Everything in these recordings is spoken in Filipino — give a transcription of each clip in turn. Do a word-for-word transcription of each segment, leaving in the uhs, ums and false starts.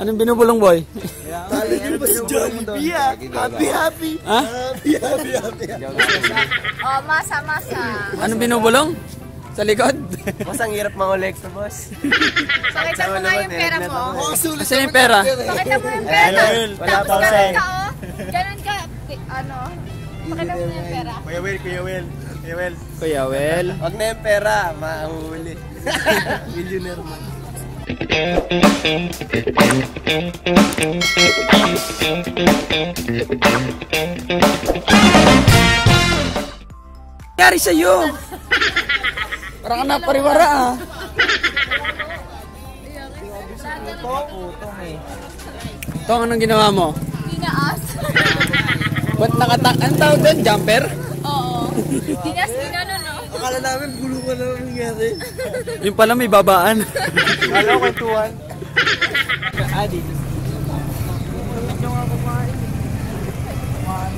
Anong binubulong, boy? Talo nyo ba si Jollibee? Happy, happy. Ha? Happy, happy, happy. Oh, masa, masa. Anong binubulong? Sa likod? Boss, ang hirap maulek sa boss. Pakita mo nga yung pera mo. Oo, sulit naman yung pera. Pakita mo yung pera. Tapos ganun ka, oh. Ganun ka. Ano? Pakita mo yung pera. Kuya Will, Kuya Will. Kuya Will. Kuya Will. Huwag na yung pera. Mahuhuli. Millionaire man. Nangyari sa'yo! Parang na pariwara ah! Ito, anong ginawa mo? Dinaas! Ba't nakata... Anong tawag doon? Jumper? Oo! Dinaas dina nun no? Akala namin gulungan na nangyari. Yung pala may babaan. Akala ko kwentuhan. Adi. Medyo nga kumain. Kumain.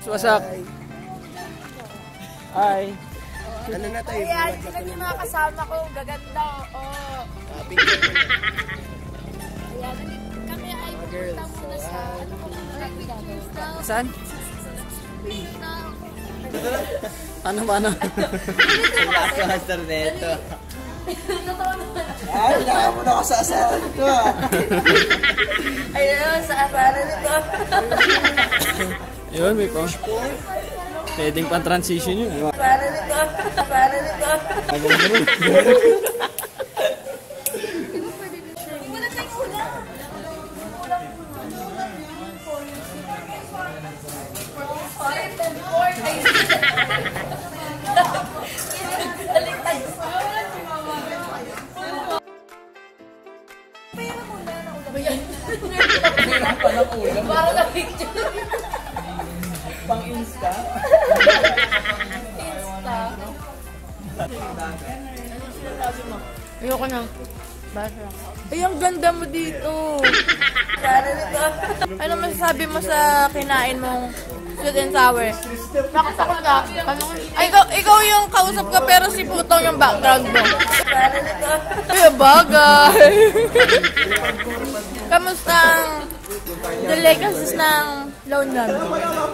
Suwasak. Hi. Ano na tayo? Ayan, sila yung mga kasama ko. Gaganda, oo. Ayan, kami ay pupunta muna sa... Saan? Ano ba, ano? Suwasak na ito. Ay, naka muna ako sa asaran ito ah. Ayun, sa asaran ito. Ayun, may pa. Pwedeng pan-transition yun. Asaran ito. Asaran ito. Asaran ito. Wala tayong ulam. Para na picture. Pang Insta. Insta. Ayoko na. Basya. Ay, ang ganda mo dito. Ano masasabi mo sa kinain mong sweet and sour? Nakasakot ka. Ay, ikaw, ikaw yung kausap ka pero si Putong yung background mo. Ay, bagay. Kamusta ang the legacies ng London?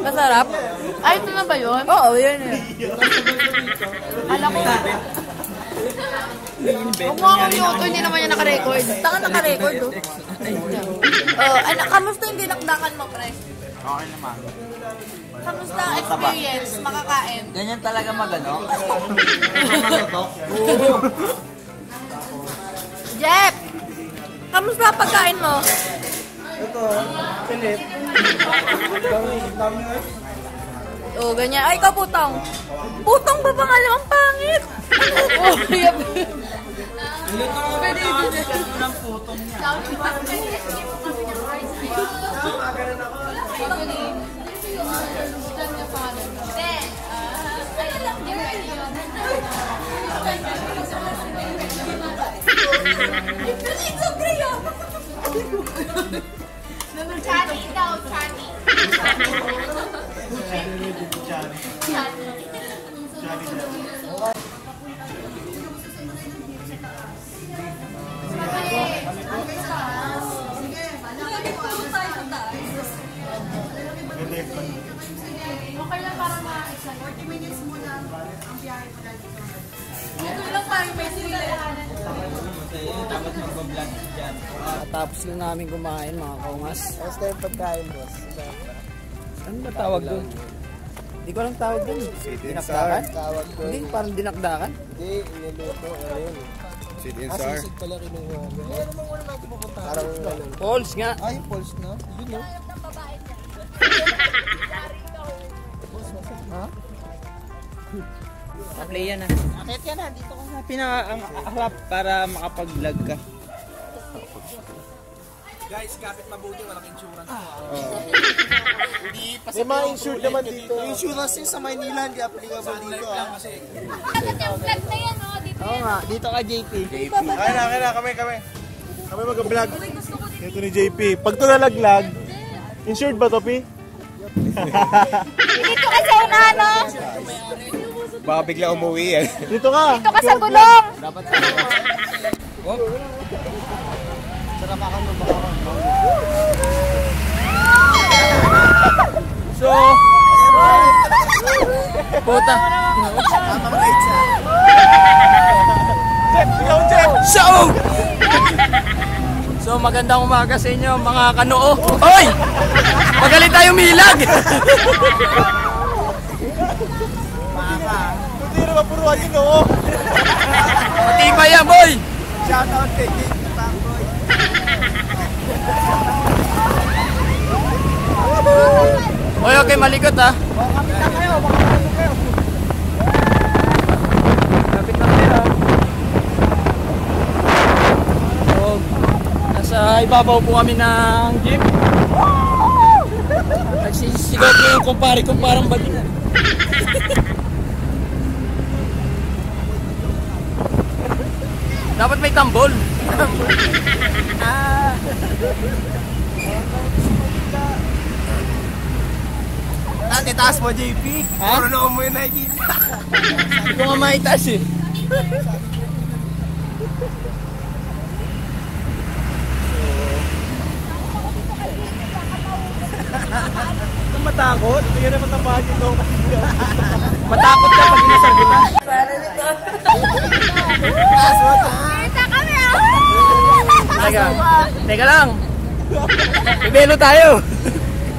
Masarap? Ay, ito na ba yun? Oo, yun yun. Alam ko. Huwag mo akong yoto, hindi naman yung nakarecord. Taka nakarecord, oh. Oo, anak, kamusta yung dinakdakan mo, pre? Okay naman. Kamusta ang experience, makakain? Ganyan talaga magano? Manutok? Oo. Jeff! Kamusta pagkain mo? Ito, Philip. Oo, ganyan. Ay, ikaw, Putong. Putong ba bang alam ang pangit? Oo, yun. Pwede yun. Putong niya. Chani daw, Chani. Chani. Chani. Okay lang para ma-exam. forty minutes muna ang biyahe ko dahil dito. Ito lang parang may sinilahanan. Tapos mag-vlog dyan. Tapos na namin kumain, mga kaungas. Tapos tayo pagkain, boss. Ano ba tawag doon? Hindi ko alam tawag doon. Dinakdakan? Hindi, parang dinakdakan? Hindi, iniluto. Sit and sour? Asisig pala kinuha. Meron mong wala natin pupunta. Falls nga. Ay, falls na. Yun o. Ha? Play yan ah. Akit yan ah. Dito ko na pinaka-aharap para makapag-vlog ka. Guys, kapit mabuti. Walang insurance ko. May mga insurance naman dito. Insurance yun sa Maynila. Hindi applicable dito ah. Kapit yung vlog na yan oh. Dito yan. Oo nga. Dito ka, J P. Kaya na, kaya na. Kami, kami. Kami mag-vlog. Dito ni J P. Pag ito nalaglag, Insured ba to, Pi? Dito ka sa unahan, no? Baka bigla umuwi yan. Dito ka! Dito ka sa gulong! Dapat sa gulong. Wop! Sarapakan mo baka ka. So... Bota! Mamamait siya. Jeff! Ikaw, Jeff! Shout! So magandang umaga sa inyo mga kanoo. Hoy! Magaling tayo milag! Mama! Hindi na mapuruan yun oo! Pati ba yan boy? Shout out kay King Katang boy! Hoy okay malikot ha! Kapit na kayo! Kapit na kayo! Sa ibabaw po kami ng jeep. Nagsisigaw ko yung kumpari kong parang balingan. Dapat may tambol. Ah. Ate, taas mo J P. Marunong mo yung nakikita. Hindi ko nga maitaas eh. Matakot? Kaya naman tapahan nito. Matakot ka pag inasar kita. Para nito. Aswata. Kita kami ako. Teka lang. Ibelo tayo.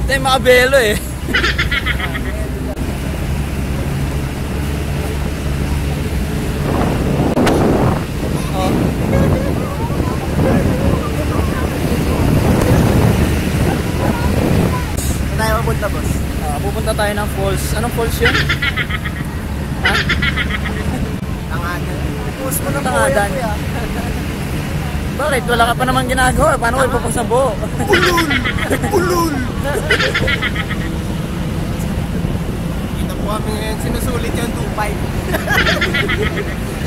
Ito yung mga belo eh. Pupunta tayo ng falls. Anong falls yun? Ha? Tangadan. Falls mo na Tangadan. Bakit? Wala ka pa naman ginagawa. Paano ko ipapasabo? Ulul! Ulul! Kita po kami ngayon. Sinusulit yung two five.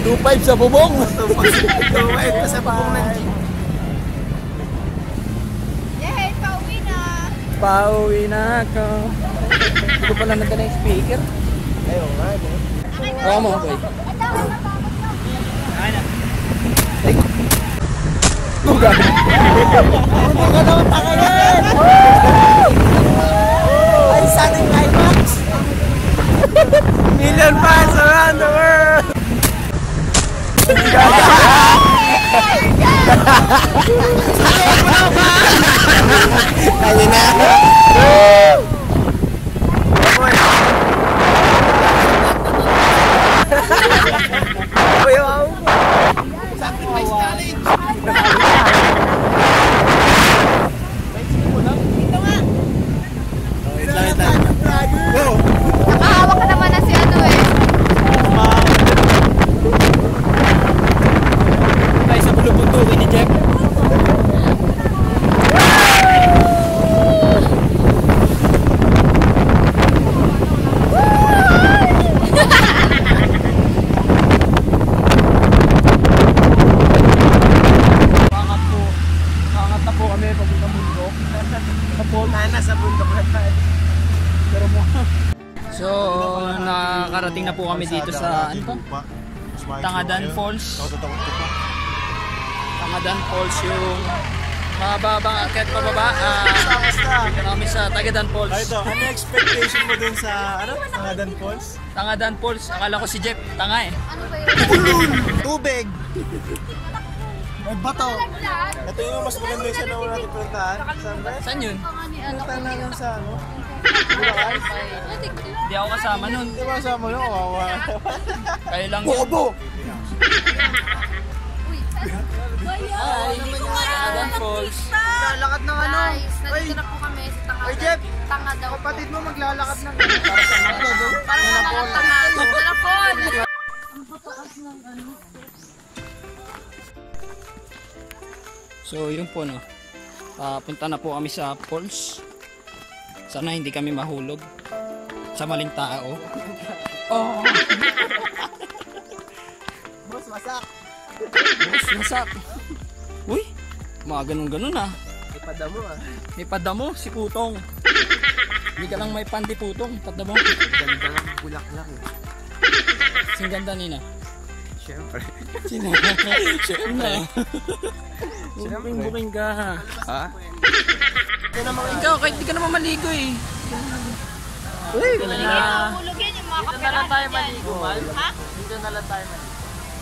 two five sa bubong? two five sa bubong ng jeep. Yay! Pauwi na! Pauwi na ako. Ito pala nagka na yung speaker. Ayaw nga, ito. Baka mo, boy. Ayan na. Ay! Tuga! Tuga na ang pangalan! Ay, sana yung IMAX! Million fans around the world! Tuga! Kali na! Woo! So, nakarating na po kami dito sa ano po? Tangadan Falls. Tangadan Falls yung mababang akit pababa. Dito na kami sa Tangadan Falls. Ano expectation mo dun sa ano? Tangadan Falls? Tangadan Falls. Akala ko si Jeff tanga eh. Ano ba yun? Tubig! May bato! Ito yung mas maganda siya na wala natin puntaan. Saan yun? Puntaan na lang sa ano? Hindi ako kasama nun. Hindi ako kasama nun, kawawa. Kayo lang yun. Bobo! Hi! Tangadan Falls. Maglalakad ng ano? Guys, nandito na po kami sa Tangadan. Oy, Jeff! Tanga daw po. Kapatid mo maglalakad ng ano? Parang maglalakad ng ano? Parang maglalakad ng ano? So yun po no, uh, punta na po kami sa falls. Sana hindi kami mahulog sa maling tao. Oh! Boss, masak! Boss, masak! Uy! Mga ganun-ganun ah. Padamo ah. May padamo si Putong. Hindi ka lang may panty Putong, padamo. Ganda lang, bulaklak eh. Sing ganda nina. Siyempre. Siyempre. Siyempre. Siyempre buking ka. Ha? Ikaw, kahit di ka naman maligo eh. Uy! Mahulog yan yung mga kapirahan dyan. Dito na lang tayo maligo, Mal. Ha? Dito na lang tayo maligo.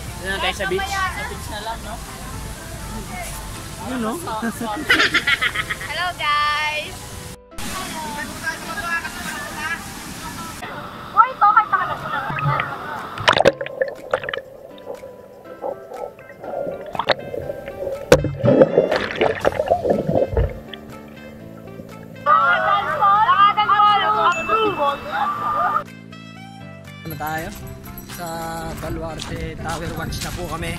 Dito na tayo sa beach. Sa beach na lang, no? You know? Hello guys! Hoy, ito kahit nakakasulat na yan. Tangadan Falls! Tangadan Falls! Ano tayo? Sa Baluarte Tower Watch na po kami.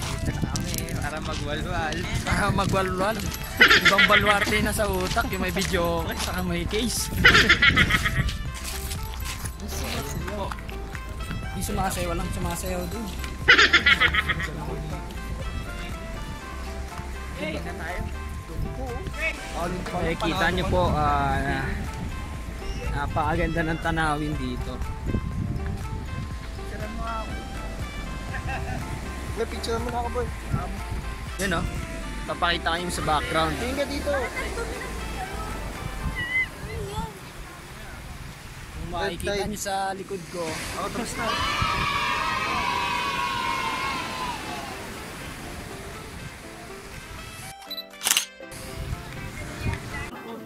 Para magwalwal. Para magwalwal. Ibang Baluarte na sa utak. Yung may video okay, saka may case. Hindi sumasayaw. Walang sumasayaw doon. Eh, kita nyo po uh, na, napakaganda ng tanawin dito. May picture mo na ako boy. Yan o, papakita kayo sa background. Tingin ka dito. Kung makikita nyo sa likod ko. Ako tapos na.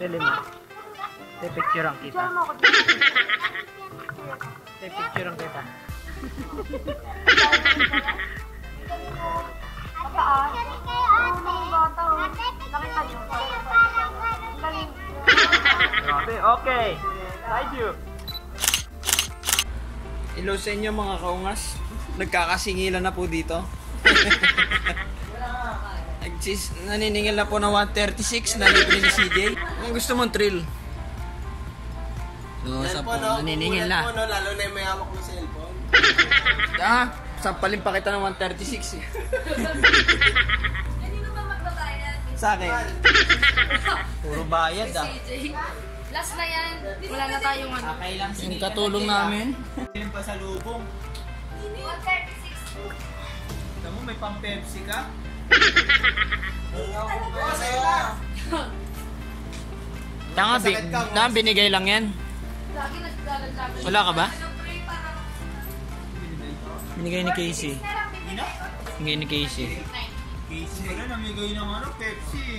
Pili mo. May picture ang kita. May picture ang kita. Okay, thank you. Hello sa inyo mga kaungas. Nagkakasingilan na po dito. Naniningil na po ng one thirty-six na libre ni C J. Kung gusto mong thrill. So, sa po, naniningil na. Lalo na yung may hawak ng cellphone. Ah, sampalin pa kita ng one thirty-six eh. Kanino ba magbabayad? Sa akin. Puro bayad ah. Last na yan. Wala na tayong ano. Okay lang. Yung katulong namin. Yung pasalubong. one thirty-six. Kita mo may pang Pepsi ka? Oo, sa'yo lang. Tanga, daan binigay lang yan. Wala ka ba? Binigay ni Casey. Binigay ni Casey. Casey wala, namigay ng ano, Pepsi.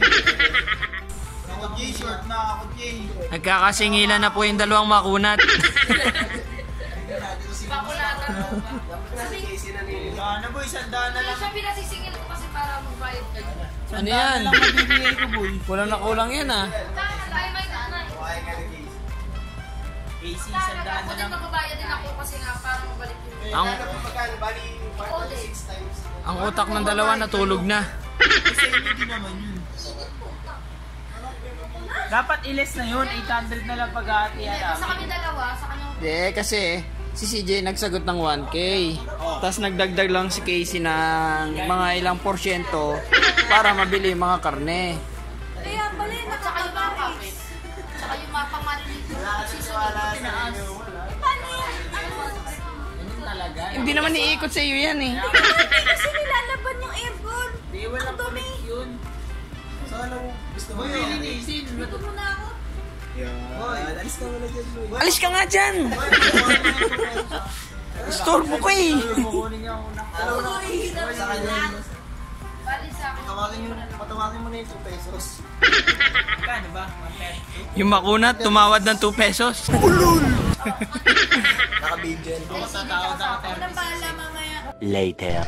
Ako J-short na, ako J. Nagkakasingilan na po yung dalawang makunat. Bakunatan mo ba? Saan na boy, sandaan na lang. Siya pinasisingil ko kasi para mag-riot ka. Ano yan? Kulang na kulang yan ah. Casey, sandaan na lang. Ako din magbabayad din ako kasi nga para mabalik yun. Ang Ang utak ng dalawa natulog na. Kasi hindi naman yun. Dapat iles na yun, eight hundred na lang pag-aati yan. Sa kami dalawa, sa kanyang... Hindi, kasi si C J nagsagot ng one K. Tapos nagdagdag lang si Casey ng mga ilang porsyento para mabili mga karne. Kaya bali, at saka yung mga kapit. At saka yung mga pamalilig. Hindi naman iikot sa iyo yan eh. Hindi kasi nilalaban yung airborne. Hindi, walang balik yun. Sana mo. Gusto mo yun? Luto muna ako. Alis ka muna dyan. Alis ka nga dyan! Storbo ko eh! Patawagin mo na yung two pesos. Kano ba? Yung makunat, tumawad ng two pesos. Ulol! Nakabidyan. Unang bahala mamaya. Later.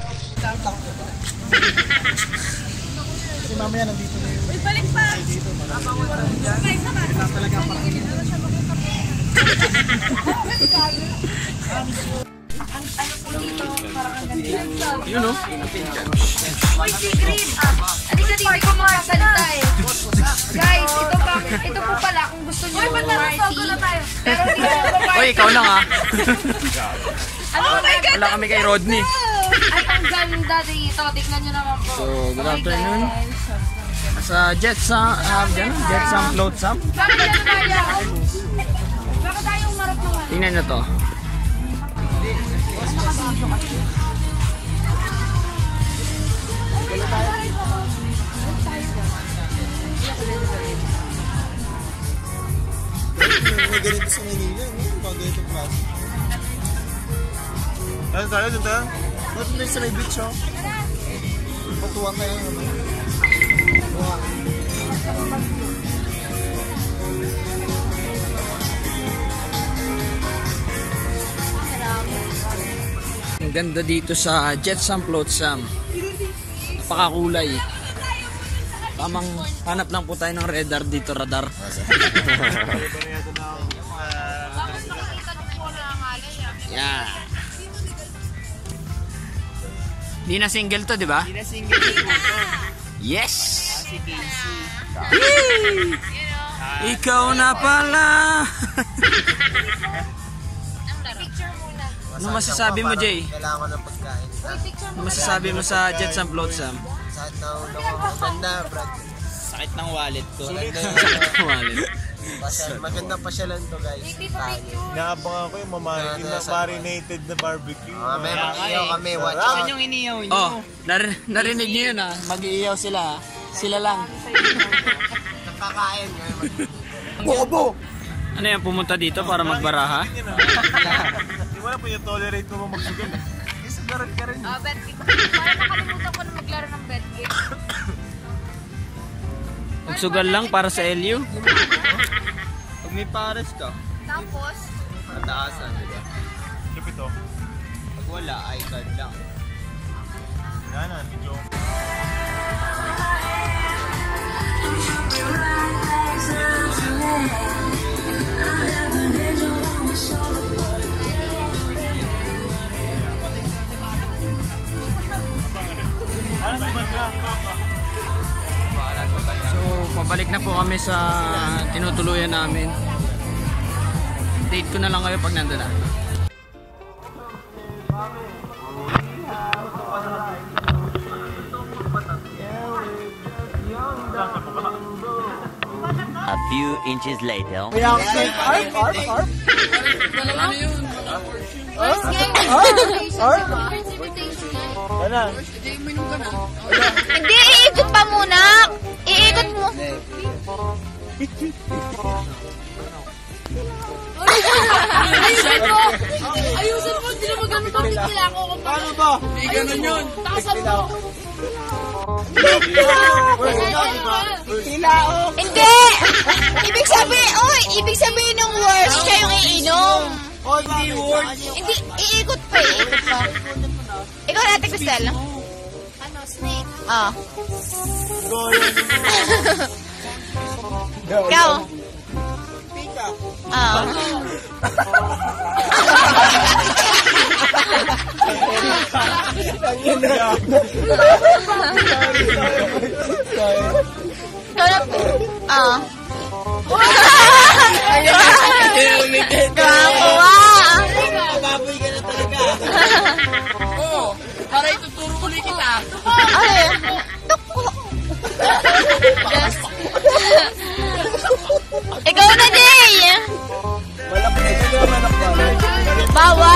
Si mamaya nandito na yun. Uy, balik pa! Abangon na rin dyan. Ito talaga pa. Ang ano po dito, parang ang ganda. Yun o. Uy, si Green! Hindi ka dito kumasalita eh. Guys, ito pa. Ito po pala kung gusto nyo. Uy, ba't naroon na tayo? Pero hindi na ba? Uy, ikaw lang ha. Oh my God! Wala kami kay Rodney. At ang ganda dito. Tignan nyo naman po. So, good afternoon. Sa jet some, uh, dyan, jet some, float some. Tingnan na to. Tayo tayo dito tayo. Ba't may sa may beach o? Patuwang tayo naman. Ang ganda dito sa Jetsam Floatsam. Napakakulay. Tamang hanap lang po tayo ng radar dito, radar. Yeah. Di na single to, di ba? Di na single to. Yes! Si Casey. Ikaw na pala! Picture muna. Ano masasabi mo, Jay? Kailangan ng pagkain. Ano masasabi mo sa Jetsam Floatsam? Sakit na ulo ko. Maganda, Brad. Sakit ng wallet ko. Sakit ng wallet. Maganda pasyalan to, guys. Naabang ako yung marinated na barbecue. Meron iiyaw kami. Saan yung iniyaw nyo? Oh, narinig nyo yun, ah. Mag-iiyaw sila. Sila lang. Napakain. Bobo! Ano yan? Pumunta dito para magbaraha? Di wala po yung tolerate mo magsugal. Kasi garot ka rin. Oh, bad game. Parang nakalimutan ko na maglaro ng bad game. Magsugal lang para sa E L Y U? Pag may pares ka. Tapos? Mataasan, di ba? Lupito. Pag wala, I-card lang. Wala na, video. So, pabalik na po kami sa tinutuluyan namin. Date ko na lang kayo pag nandun na. A few inches later. Wala. Hindi, iikot pa muna. Iikot mo. Ayusin mo. Ayusin mo. Hindi na magamit ang bigla ko. Paano ba? Hindi ganun yun. Takasan mo. Hindi. Ibig sabihin, oy, ibig sabihin ng worst, siya yung iinom. Hindi worst. Hindi, iikot pa, iikot pa. Ikaw natin, Cristel. Ano, snake? Oo. Ikaw? Pika. Oo. Ikaw na... Oo. Kakuha! Kababoy ka na talaga. Oo. Para ituturo ulit kita. Ay! Tukpok! Ikaw na, Jay! Bawal!